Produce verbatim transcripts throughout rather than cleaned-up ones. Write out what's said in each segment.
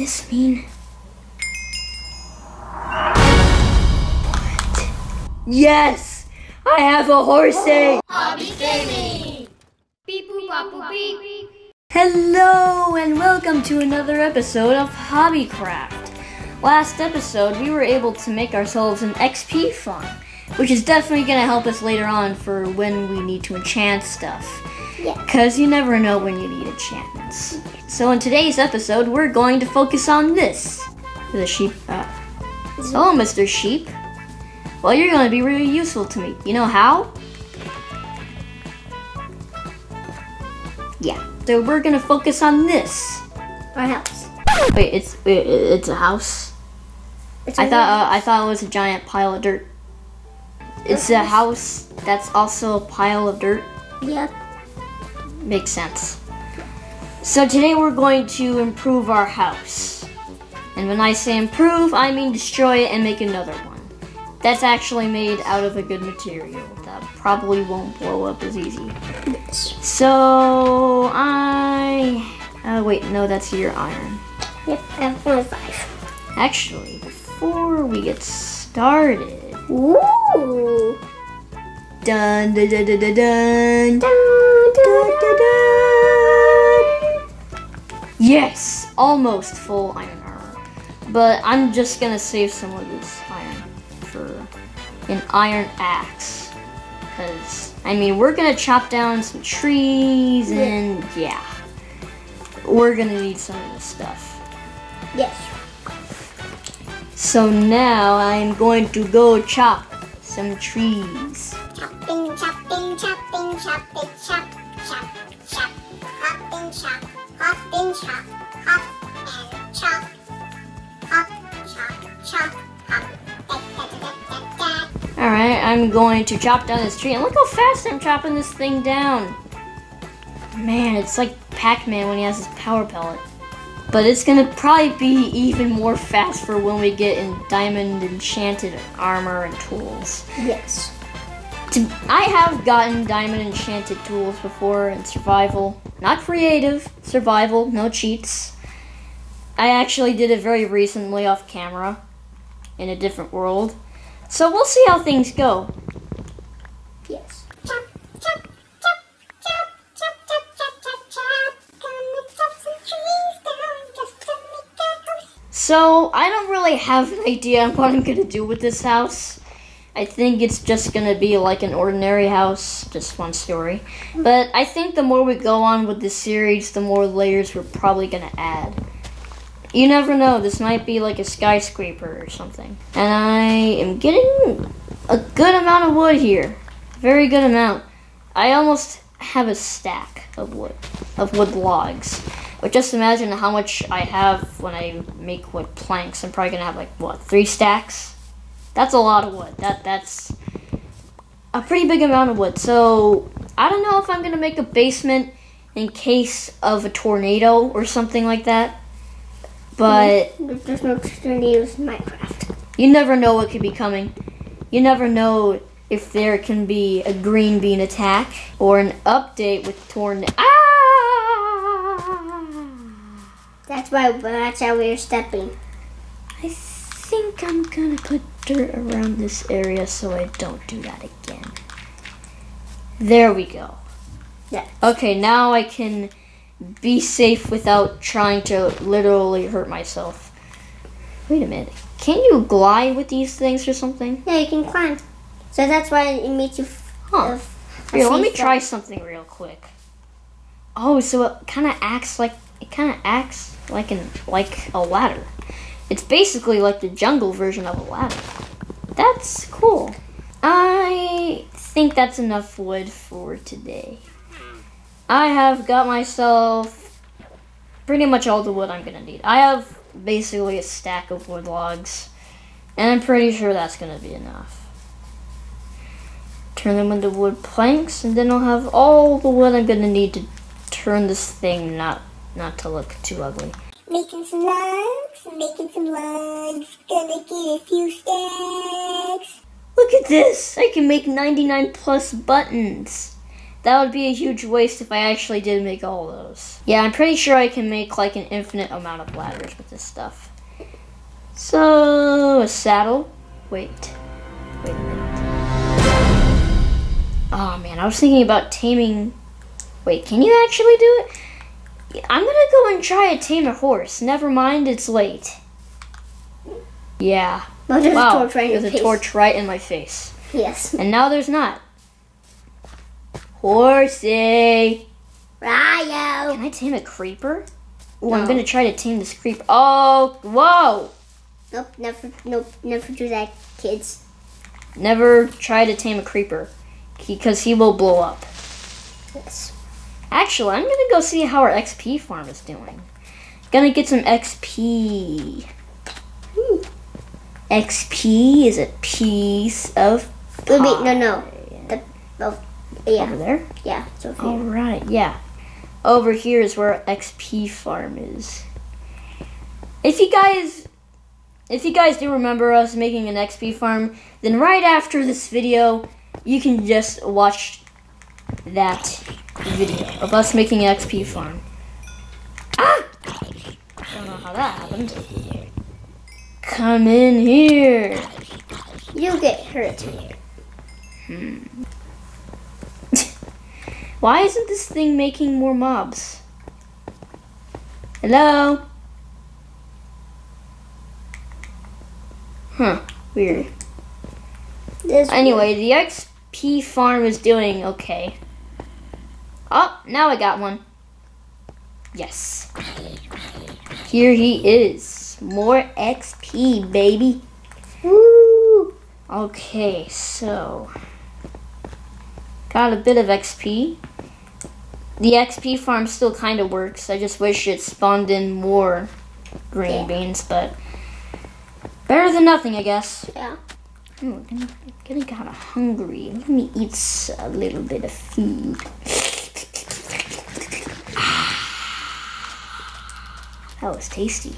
this mean? What? Yes! I have a horsey! Hobby Gaming! Hello and welcome to another episode of HobbyCraft. Last episode we were able to make ourselves an X P farm, which is definitely going to help us later on for when we need to enchant stuff. Yeah. Because you never know when you need enchantments. So in today's episode, we're going to focus on this. The sheep. Uh, so, Mister Sheep, well, you're going to be really useful to me. You know how? Yeah. So we're going to focus on this. Our house. Wait, it's wait, it's a house? It's I thought uh, I thought it was a giant pile of dirt. It's a house that's also a pile of dirt. Yep. Makes sense. So today we're going to improve our house. And when I say improve, I mean destroy it and make another one. That's actually made out of a good material that probably won't blow up as easy. So I... Oh wait, no, that's your iron. Yep, I have four or five. Actually, before we get started... Ooh! Dun dun dun dun dun dun dun dun dun dun. Yes! Almost full iron armor. But I'm just gonna save some of this iron for an iron axe. Cause I mean we're gonna chop down some trees and yeah. We're gonna need some of this stuff. Yes. So now I'm going to go chop some trees. Chopping, chopping, chopping, chopping, chop, chop, chop. Hop and chop, hop and chop, hop and chop. Hop, chop, chop, hop. Alright, I'm going to chop down this tree. And look how fast I'm chopping this thing down. Man, it's like Pac-Man when he has his power pellet. But it's gonna probably be even more fast for when we get in diamond enchanted armor and tools. Yes. To, I have gotten diamond enchanted tools before in survival. Not creative, survival, no cheats. I actually did it very recently off camera in a different world. So we'll see how things go. Yes. Chop, chop, chop, chop, chop, chop, chop, chop, chop. Gonna chop some trees. So, I don't really have an idea on what I'm going to do with this house. I think it's just going to be like an ordinary house, just one story. But I think the more we go on with this series, the more layers we're probably going to add. You never know, this might be like a skyscraper or something. And I am getting a good amount of wood here. Very good amount. I almost have a stack of wood, of wood logs. But just imagine how much I have when I make wood planks. I'm probably gonna have like what, three stacks? That's a lot of wood. That that's a pretty big amount of wood. So I don't know if I'm gonna make a basement in case of a tornado or something like that. But there's no tornadoes in Minecraft. You never know what could be coming. You never know if there can be a green bean attack or an update with tornado. Ah! That's why, that's how we're stepping. I think I'm gonna put dirt around this area so I don't do that again. There we go. Yeah. Okay, now I can be safe without trying to literally hurt myself. Wait a minute. Can you glide with these things or something? Yeah, you can climb. So that's why it makes you... Huh. Here, let me try something real quick. Oh, so it kind of acts like... It kind of acts like an like a ladder. It's basically like the jungle version of a ladder. That's cool. I think that's enough wood for today. I have got myself pretty much all the wood I'm gonna need. I have basically a stack of wood logs, and I'm pretty sure that's gonna be enough. Turn them into wood planks, and then I'll have all the wood I'm gonna need to turn this thing not. Not to look too ugly. Making some logs, making some logs, gonna get a few stacks. Look at this! I can make ninety-nine plus buttons. That would be a huge waste if I actually did make all those. Yeah, I'm pretty sure I can make like an infinite amount of ladders with this stuff. So, a saddle. Wait. Wait a minute. Oh man, I was thinking about taming... Wait, can you actually do it? I'm gonna go and try to tame a horse. Never mind, it's late. Yeah. No, there's wow. a torch right in there's a face. torch right in my face. Yes. And now there's not. Horsey. Ryo. Can I tame a creeper? Oh, no. I'm gonna try to tame this creeper. Oh, whoa. Nope, never, nope, never do that, kids. Never try to tame a creeper, because he will blow up. Yes. Actually, I'm gonna go see how our X P farm is doing. Gonna get some X P. Ooh. X P is a piece of pie. Wait, no, no. The, oh, yeah. Over there? Yeah, it's over here. All right, yeah. Over here is where our X P farm is. If you guys... If you guys do remember us making an X P farm, then right after this video, you can just watch that video of us making an X P farm. Ah! I don't know how that happened. Come in here. You'll get hurt. Hmm. Why isn't this thing making more mobs? Hello? Huh, weird. This anyway, the X P farm is doing okay. Oh, now I got one. Yes. Here he is. More X P, baby. Woo! Okay, so. Got a bit of X P. The X P farm still kind of works. I just wish it spawned in more green yeah. beans, but. Better than nothing, I guess. Yeah. Ooh, I'm getting kind of hungry. Let me eat a little bit of food. That was tasty.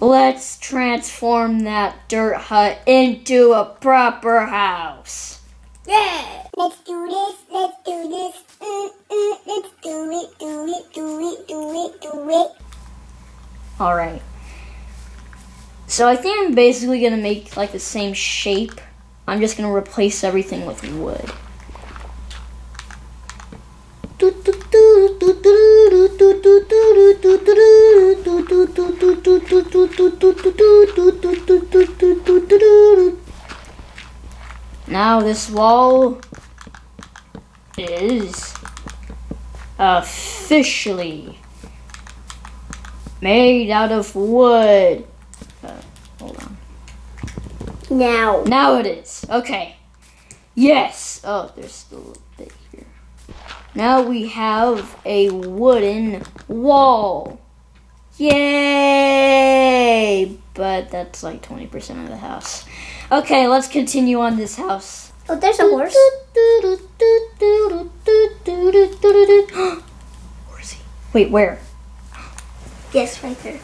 Let's transform that dirt hut into a proper house. Yeah! Let's do this, let's do this. Mm, mm, let's do it, do it, do it, do it, do it. All right. So I think I'm basically gonna make like the same shape. I'm just gonna replace everything with wood. Now this wall is officially made out of wood. Now. Now it is. Okay. Yes. Oh, there's still a little bit here. Now we have a wooden wall. Yay! But that's like twenty percent of the house. Okay, let's continue on this house. Oh, there's a horse. Where is he? Wait, where? Yes, right there.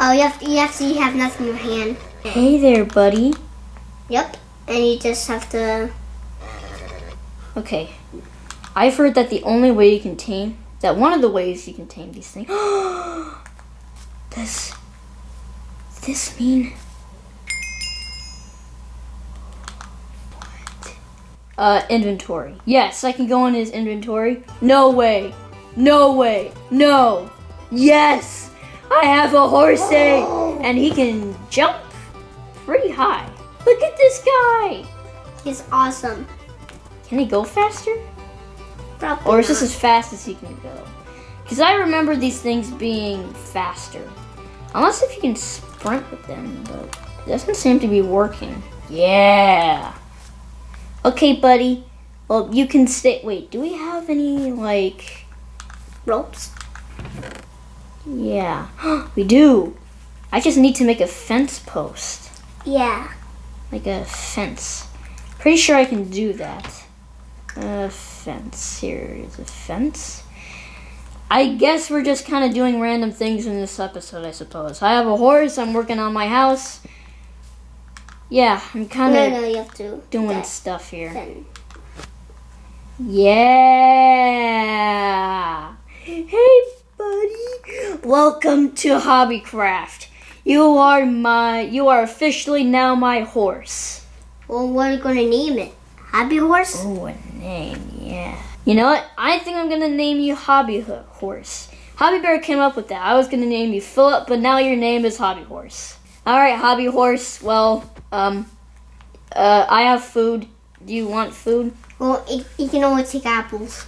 Oh, you have, to, you have to you have nothing in your hand. Hey there, buddy. Yep, and you just have to... Okay, I've heard that the only way you can tame, that one of the ways you can tame these things... Does this mean... What? Uh, inventory. Yes, I can go in his inventory. No way. No way. No. Yes. I have a horsey, oh. and he can jump pretty high. Look at this guy. He's awesome. Can he go faster? Probably Or is not. this as fast as he can go? Because I remember these things being faster. Unless if you can sprint with them, but it doesn't seem to be working. Yeah. Okay, buddy. Well, you can stay. Wait, do we have any, like, ropes? Yeah, we do. I just need to make a fence post. Yeah. Like a fence. Pretty sure I can do that. A fence. Here is a fence. I guess we're just kind of doing random things in this episode, I suppose. I have a horse. I'm working on my house. Yeah, I'm kind of no, no, you have to doing that. Stuff here. Then. Yeah! Hey, buddy! Welcome to HobbyCraft. You are my, you are officially now my horse. Well, what are you gonna name it? Hobby Horse? Oh, a name, yeah. You know what? I think I'm gonna name you Hobby Horse. HobbyBear came up with that. I was gonna name you Philip, but now your name is Hobby Horse. All right, Hobby Horse. Well, um, uh, I have food. Do you want food? Well, you can only take apples.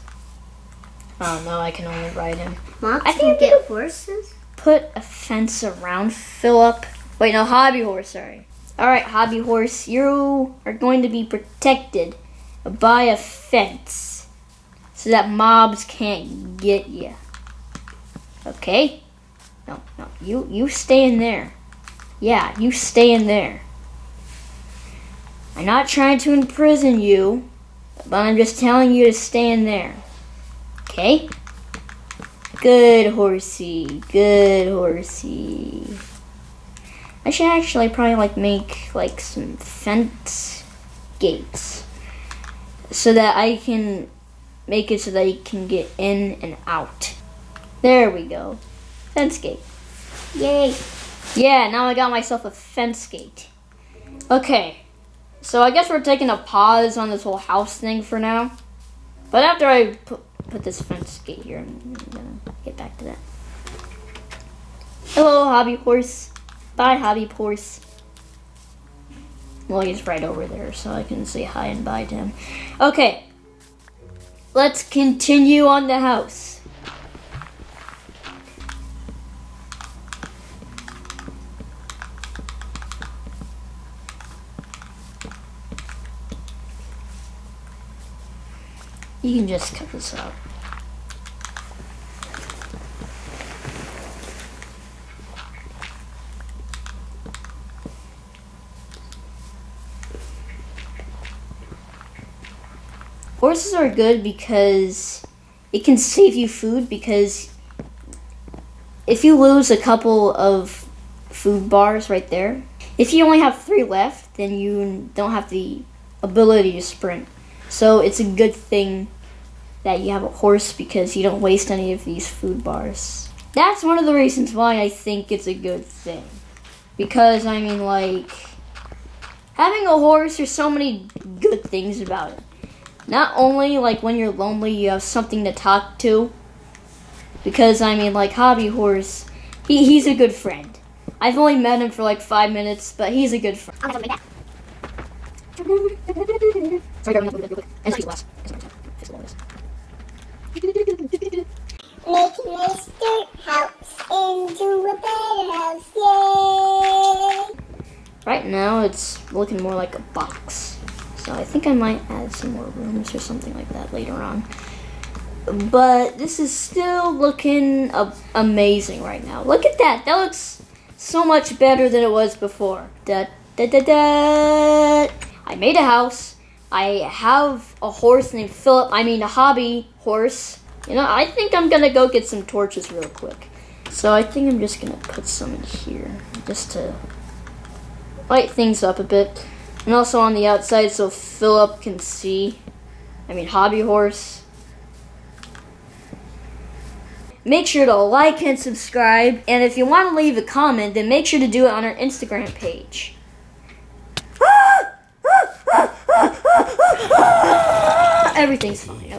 Oh no, I can only ride him. Mom, I think you get horses. Put a fence around Philip. Wait, no, Hobby Horse. Sorry. All right, Hobby Horse. You are going to be protected by a fence so that mobs can't get you. Okay. No, no. You you stay in there. Yeah, you stay in there. I'm not trying to imprison you, but I'm just telling you to stay in there. Okay? Good horsey, good horsey. I should actually probably like make like some fence gates so that I can make it so that you can get in and out. There we go. Fence gate. Yay. Yeah, now I got myself a fence gate. Okay, so I guess we're taking a pause on this whole house thing for now. But after I put, put this fence gate here, I'm gonna get back to that. Hello, Hobby Horse. Bye, Hobby Horse. Well, he's right over there, so I can say hi and bye to him. Okay, let's continue on the house. You can just cut this out. Horses are good because it can save you food, because if you lose a couple of food bars right there, if you only have three left, then you don't have the ability to sprint. So it's a good thing that you have a horse because you don't waste any of these food bars. That's one of the reasons why I think it's a good thing. Because, I mean, like, having a horse, there's so many good things about it. Not only, like, when you're lonely, you have something to talk to. Because, I mean, like, Hobby Horse, he, he's a good friend. I've only met him for, like, five minutes, but he's a good friend. I'm gonna make that. Making this dirt house into a better house, yay! Right now it's looking more like a box, so I think I might add some more rooms or something like that later on. But this is still looking amazing right now. Look at that! That looks so much better than it was before. Da da da da! I made a house. I have a horse named Philip. I mean, a hobby horse. You know, I think I'm gonna go get some torches real quick. So I think I'm just gonna put some in here just to light things up a bit. And also on the outside so Philip can see. I mean, Hobby Horse. Make sure to like and subscribe. And if you want to leave a comment, then make sure to do it on our Instagram page. Everything's fine.